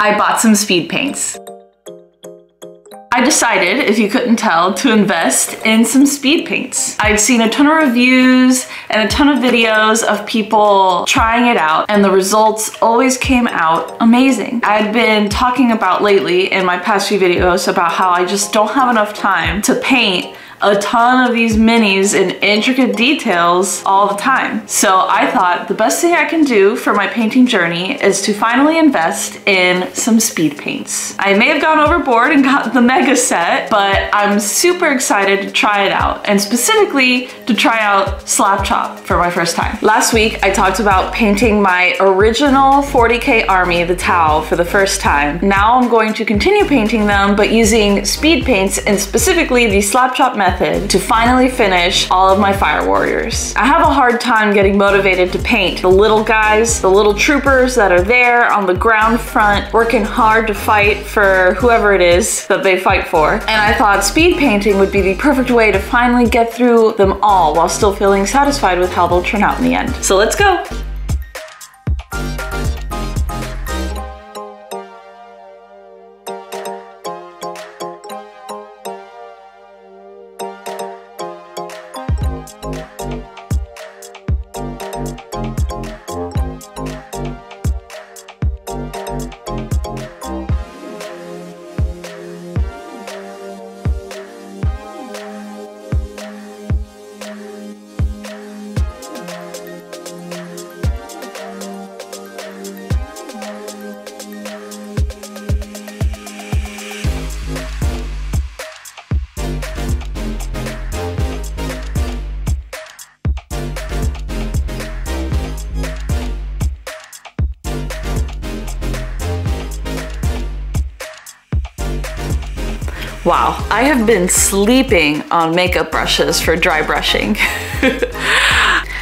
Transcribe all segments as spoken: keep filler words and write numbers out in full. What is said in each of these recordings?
I bought some speed paints. I decided, if you couldn't tell, to invest in some speed paints. I've seen a ton of reviews and a ton of videos of people trying it out, and the results always came out amazing. I've been talking about lately in my past few videos about how I just don't have enough time to paint a ton of these minis in intricate details all the time. So I thought the best thing I can do for my painting journey is to finally invest in some speed paints. I may have gone overboard and got the mega set, but I'm super excited to try it out, and specifically to try out Slap Chop for my first time. Last week I talked about painting my original forty K army, the Tau, for the first time. Now I'm going to continue painting them, but using speed paints and specifically the Slap Chop method Method to finally finish all of my Fire Warriors. I have a hard time getting motivated to paint the little guys, the little troopers that are there on the ground front, working hard to fight for whoever it is that they fight for. And I thought speed painting would be the perfect way to finally get through them all while still feeling satisfied with how they'll turn out in the end. So let's go. Wow, I have been sleeping on makeup brushes for dry brushing.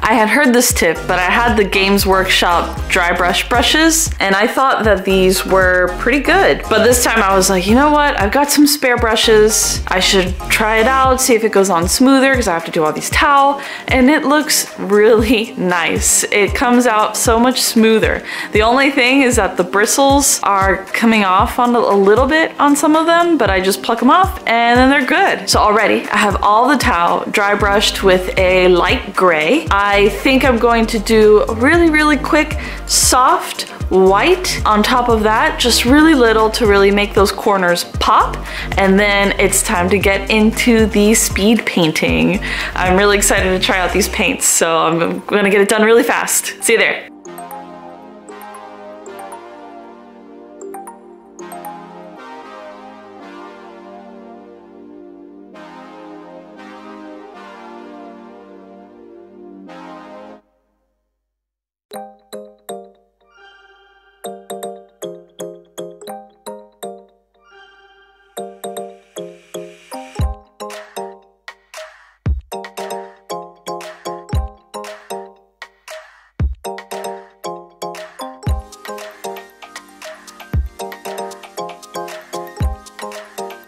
I had heard this tip, but I had the Games Workshop dry brush brushes, and I thought that these were pretty good. But this time I was like, you know what? I've got some spare brushes. I should try it out, see if it goes on smoother, because I have to do all these towel, and it looks really nice. It comes out so much smoother. The only thing is that the bristles are coming off on a little bit on some of them, but I just pluck them off and then they're good. So already I have all the towel dry brushed with a light gray. I think I'm going to do a really, really quick, soft white on top of that, just really little to really make those corners pop. And then it's time to get into the speed painting. I'm really excited to try out these paints, so I'm gonna get it done really fast. See you there.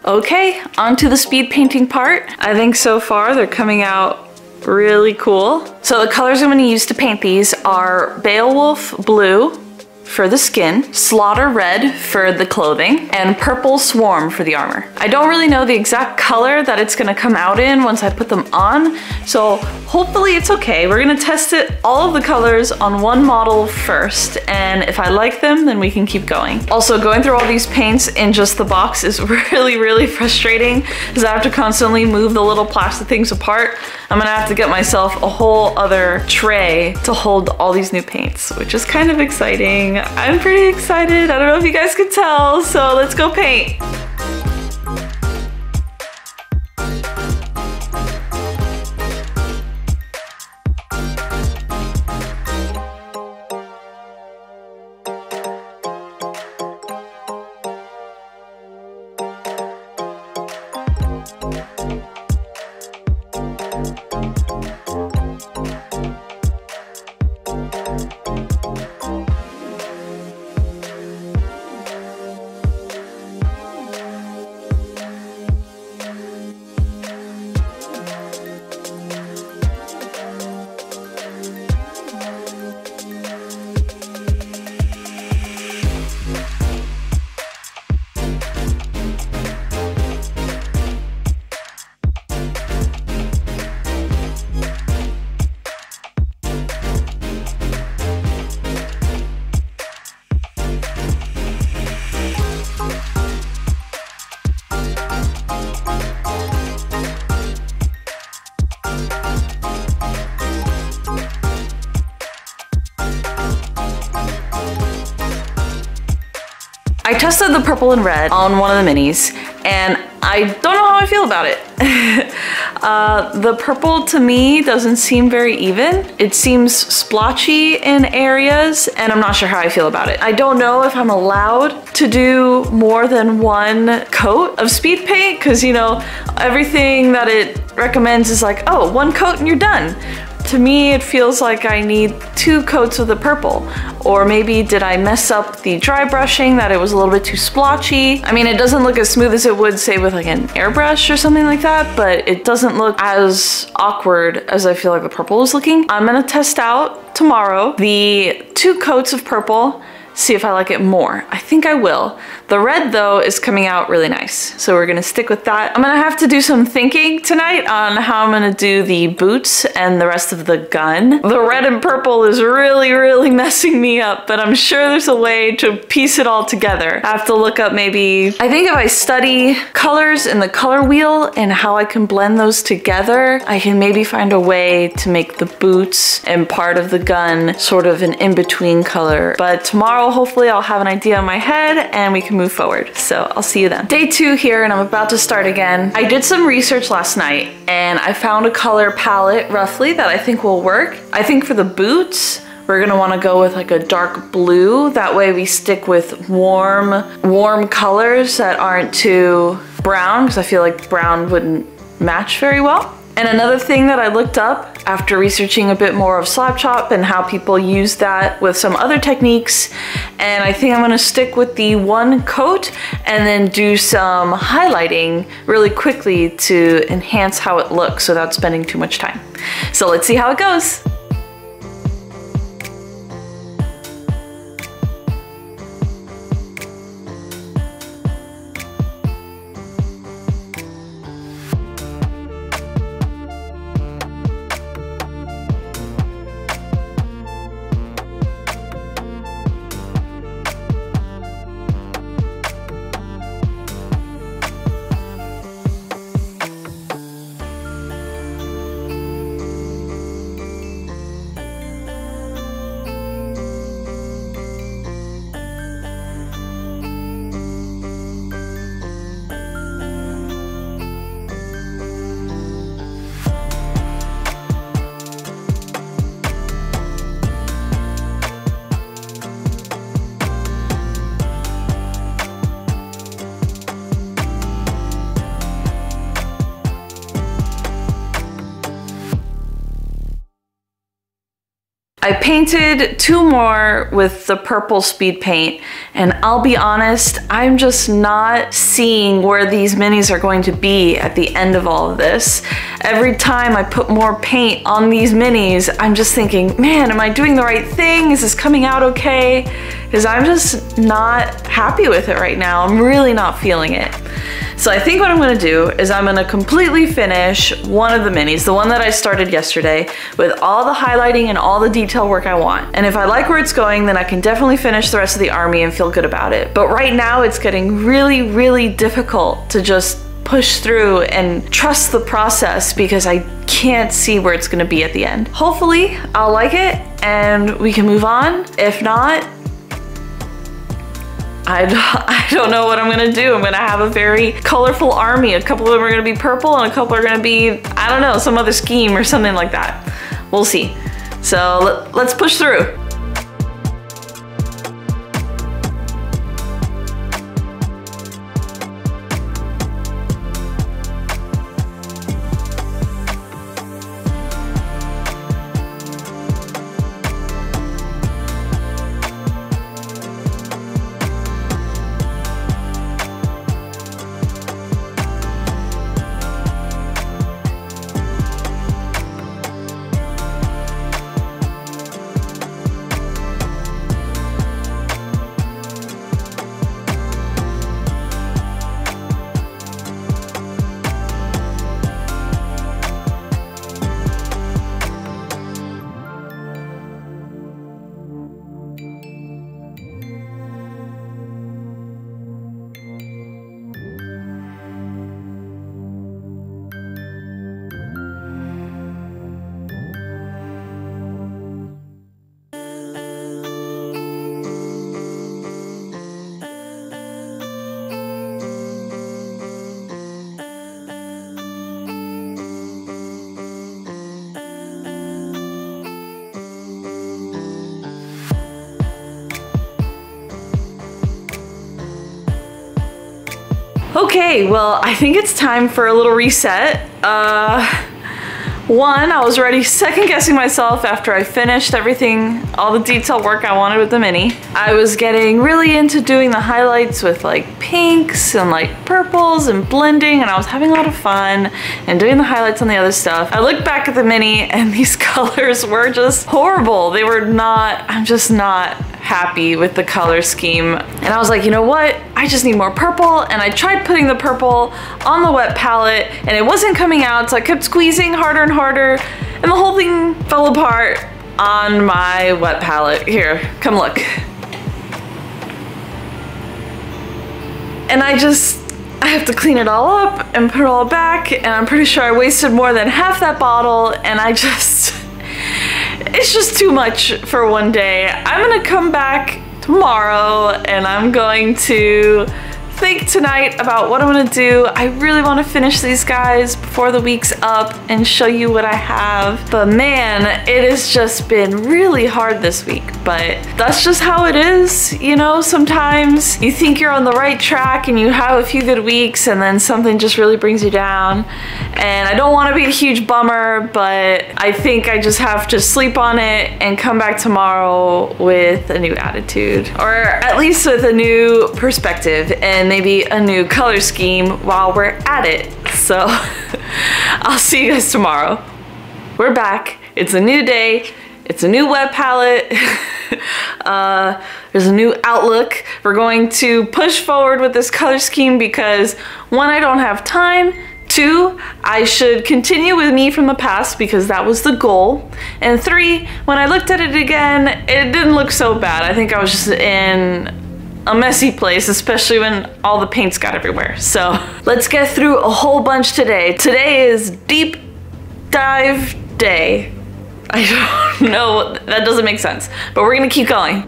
Okay, on to the speed painting part. I think so far they're coming out really cool. So the colors I'm gonna use to paint these are Beowulf Blue for the skin, Slaughter Red for the clothing, and Purple Swarm for the armor. I don't really know the exact color that it's gonna come out in once I put them on, so hopefully it's okay. We're gonna test it, all of the colors on one model first, and if I like them, then we can keep going. Also, going through all these paints in just the box is really, really frustrating, because I have to constantly move the little plastic things apart. I'm gonna have to get myself a whole other tray to hold all these new paints, which is kind of exciting. I'm pretty excited. I don't know if you guys could tell, so let's go paint. I tested the purple and red on one of the minis, and I don't know how I feel about it. uh, the purple to me doesn't seem very even. It seems splotchy in areas, and I'm not sure how I feel about it. I don't know if I'm allowed to do more than one coat of speed paint, because, you know, everything that it recommends is like, oh, one coat and you're done. To me, it feels like I need two coats of the purple. Or maybe did I mess up the dry brushing, that it was a little bit too splotchy? I mean, it doesn't look as smooth as it would, say, with like an airbrush or something like that, but it doesn't look as awkward as I feel like the purple is looking. I'm gonna test out tomorrow the two coats of purple, see if I like it more. I think I will. The red, though, is coming out really nice, so we're gonna stick with that. I'm gonna have to do some thinking tonight on how I'm gonna do the boots and the rest of the gun. The red and purple is really, really messing me up, but I'm sure there's a way to piece it all together. I have to look up maybe, I think if I study colors in the color wheel and how I can blend those together, I can maybe find a way to make the boots and part of the gun sort of an in-between color. But tomorrow, hopefully I'll have an idea in my head and we can move forward. So I'll see you then. Day two here, and I'm about to start again. I did some research last night and I found a color palette roughly that I think will work. I think for the boots, we're gonna wanna go with like a dark blue. That way we stick with warm, warm colors that aren't too brown, because I feel like brown wouldn't match very well. And another thing that I looked up after researching a bit more of Slap Chop and how people use that with some other techniques, and I think I'm gonna stick with the one coat and then do some highlighting really quickly to enhance how it looks without spending too much time. So let's see how it goes. I painted two more with the purple speed paint, and I'll be honest, I'm just not seeing where these minis are going to be at the end of all of this. Every time I put more paint on these minis, I'm just thinking, man, am I doing the right thing? Is this coming out okay? Because I'm just not happy with it right now. I'm really not feeling it. So I think what I'm gonna do is I'm gonna completely finish one of the minis, the one that I started yesterday, with all the highlighting and all the detail work I want. And if I like where it's going, then I can definitely finish the rest of the army and feel good about it. But right now it's getting really, really difficult to just push through and trust the process, because I can't see where it's gonna be at the end. Hopefully I'll like it and we can move on. If not, I don't know what I'm gonna do. I'm gonna have a very colorful army. A couple of them are gonna be purple and a couple are gonna be, I don't know, some other scheme or something like that. We'll see. So let's push through. Okay, well, I think it's time for a little reset. Uh, one, I was already second guessing myself after I finished everything, all the detail work I wanted with the mini. I was getting really into doing the highlights with like pinks and like purples and blending, and I was having a lot of fun and doing the highlights on the other stuff. I looked back at the mini and these colors were just horrible. They were not, I'm just not happy with the color scheme. And I was like, you know what? I just need more purple. And I tried putting the purple on the wet palette and it wasn't coming out. So I kept squeezing harder and harder and the whole thing fell apart on my wet palette. Here, come look. And I just, I have to clean it all up and put it all back. And I'm pretty sure I wasted more than half that bottle. And I just, it's just too much for one day. I'm gonna come back tomorrow and I'm going to think tonight about what I'm gonna do. I really wanna finish these guys before the week's up and show you what I have. But man, it has just been really hard this week, but that's just how it is. You know, sometimes you think you're on the right track and you have a few good weeks and then something just really brings you down. And I don't wanna be a huge bummer, but I think I just have to sleep on it and come back tomorrow with a new attitude, or at least with a new perspective and maybe a new color scheme while we're at it. So I'll see you guys tomorrow. We're back, it's a new day. It's a new web palette, uh, there's a new outlook. We're going to push forward with this color scheme because one, I don't have time. Two, I should continue with me from the past because that was the goal. And three, when I looked at it again, it didn't look so bad. I think I was just in a messy place, especially when all the paints got everywhere. So let's get through a whole bunch today. Today is deep dive day. I don't know, that doesn't make sense, but we're gonna keep going.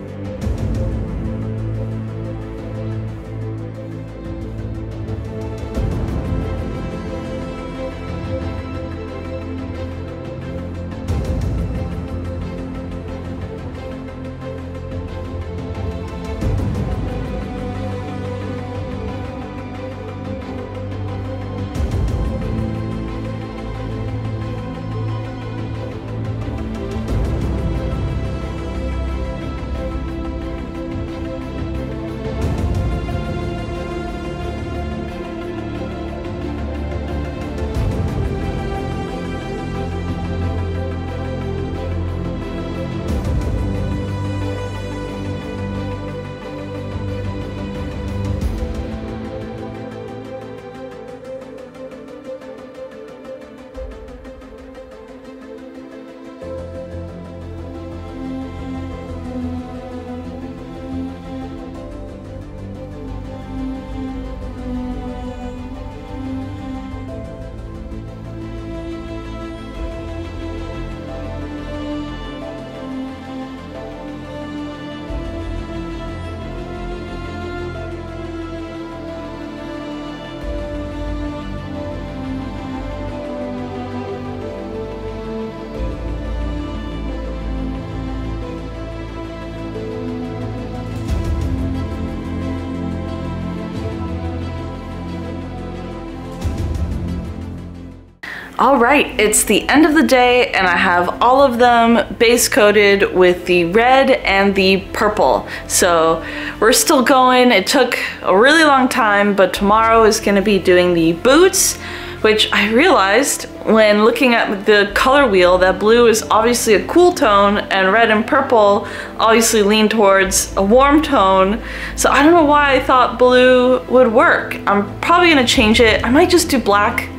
All right, it's the end of the day and I have all of them base coated with the red and the purple. So we're still going. It took a really long time, but tomorrow is gonna be doing the boots, which I realized when looking at the color wheel that blue is obviously a cool tone and red and purple obviously lean towards a warm tone. So I don't know why I thought blue would work. I'm probably gonna change it. I might just do black.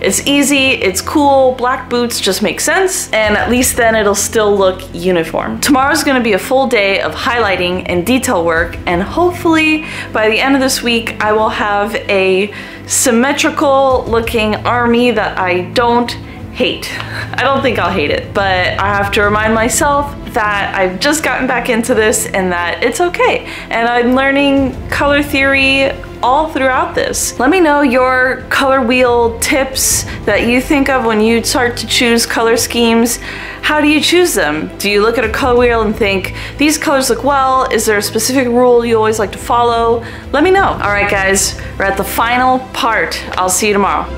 It's easy, it's cool, black boots just make sense, and at least then it'll still look uniform. Tomorrow's gonna be a full day of highlighting and detail work, and hopefully by the end of this week I will have a symmetrical looking army that I don't hate. I don't think I'll hate it, but I have to remind myself that I've just gotten back into this and that it's okay. And I'm learning color theory all throughout this. Let me know your color wheel tips that you think of when you start to choose color schemes. How do you choose them? Do you look at a color wheel and think, these colors look well? Is there a specific rule you always like to follow? Let me know. All right, guys, we're at the final part. I'll see you tomorrow.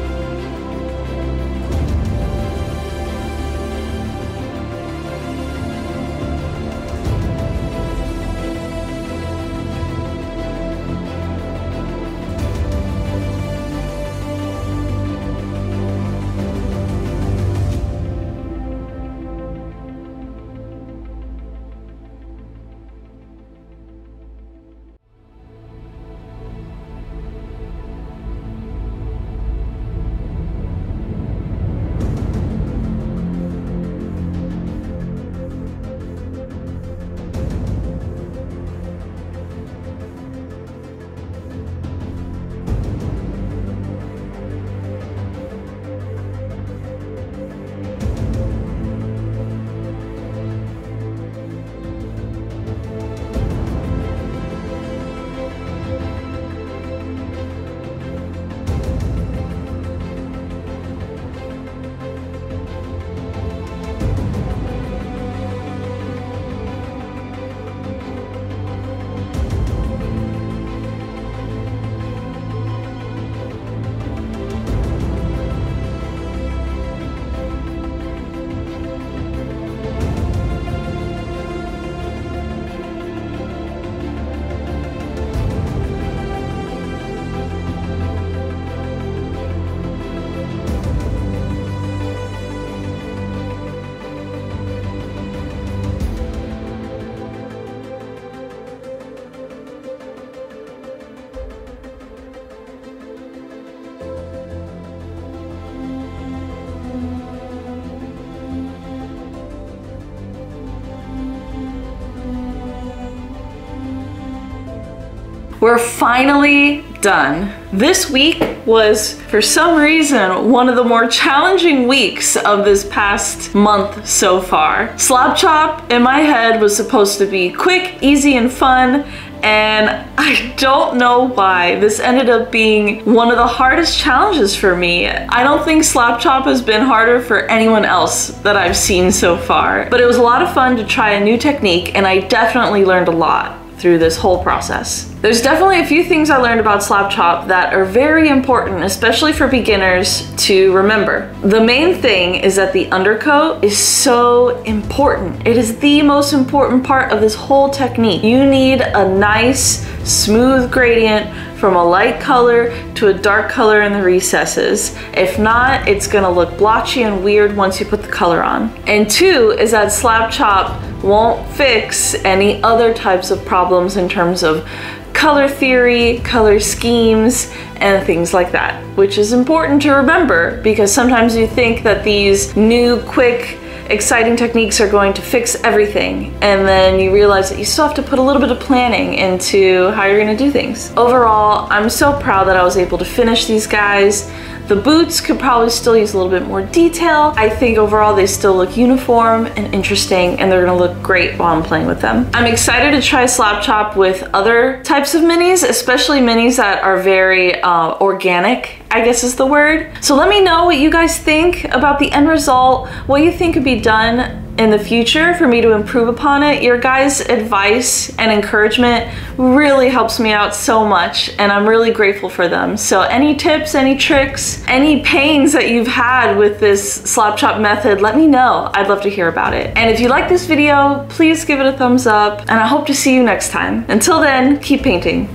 We're finally done. This week was, for some reason, one of the more challenging weeks of this past month so far. Slap Chop in my head was supposed to be quick, easy, and fun, and I don't know why this ended up being one of the hardest challenges for me. I don't think Slap Chop has been harder for anyone else that I've seen so far, but it was a lot of fun to try a new technique, and I definitely learned a lot through this whole process. There's definitely a few things I learned about Slap Chop that are very important, especially for beginners to remember. The main thing is that the undercoat is so important. It is the most important part of this whole technique. You need a nice, smooth gradient from a light color to a dark color in the recesses. If not, it's gonna look blotchy and weird once you put the color on. And two is that Slap Chop won't fix any other types of problems in terms of color theory, color schemes, and things like that, which is important to remember because sometimes you think that these new, quick, exciting techniques are going to fix everything, and then you realize that you still have to put a little bit of planning into how you're gonna do things. Overall, I'm so proud that I was able to finish these guys. The boots could probably still use a little bit more detail. I think overall they still look uniform and interesting, and they're gonna look great while I'm playing with them. I'm excited to try Slap Chop with other types of minis, especially minis that are very uh, organic, I guess is the word. So let me know what you guys think about the end result, what you think could be done in the future for me to improve upon it. Your guys' advice and encouragement really helps me out so much, and I'm really grateful for them. So any tips, any tricks, any pains that you've had with this Slap Chop method, let me know. I'd love to hear about it. And if you like this video, please give it a thumbs up, and I hope to see you next time. Until then, keep painting.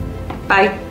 Bye.